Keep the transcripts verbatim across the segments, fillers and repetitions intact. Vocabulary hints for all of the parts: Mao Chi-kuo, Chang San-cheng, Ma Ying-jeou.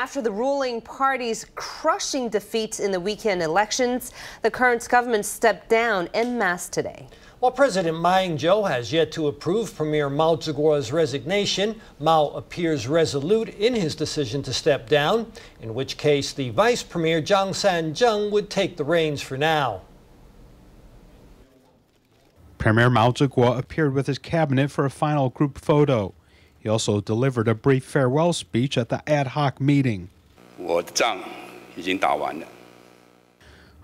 After the ruling party's crushing defeats in the weekend elections, the current government stepped down en masse today. While President Ma Ying-jeou has yet to approve Premier Mao Chi-kuo's resignation, Mao appears resolute in his decision to step down, in which case the Vice Premier Chang San-cheng would take the reins for now. Premier Mao Chi-kuo appeared with his cabinet for a final group photo. He also delivered a brief farewell speech at the ad hoc meeting.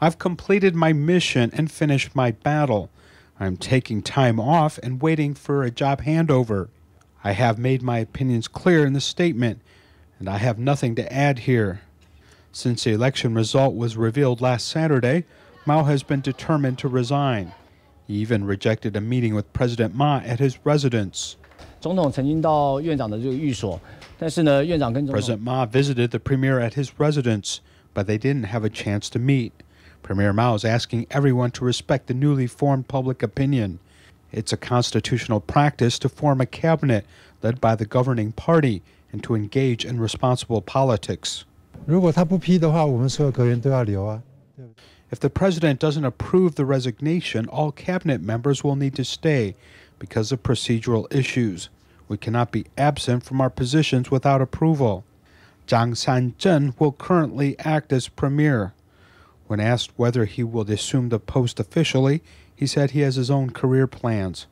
I've completed my mission and finished my battle. I'm taking time off and waiting for a job handover. I have made my opinions clear in the statement, and I have nothing to add here. Since the election result was revealed last Saturday, Mao has been determined to resign. He even rejected a meeting with President Ma at his residence. President Ma visited the premier at his residence, but they didn't have a chance to meet. Premier Mao is asking everyone to respect the newly formed public opinion. It's a constitutional practice to form a cabinet led by the governing party and to engage in responsible politics. If the president doesn't approve the resignation, all cabinet members will need to stay because of procedural issues. We cannot be absent from our positions without approval. Chang San-cheng will currently act as premier. When asked whether he will assume the post officially, he said he has his own career plans.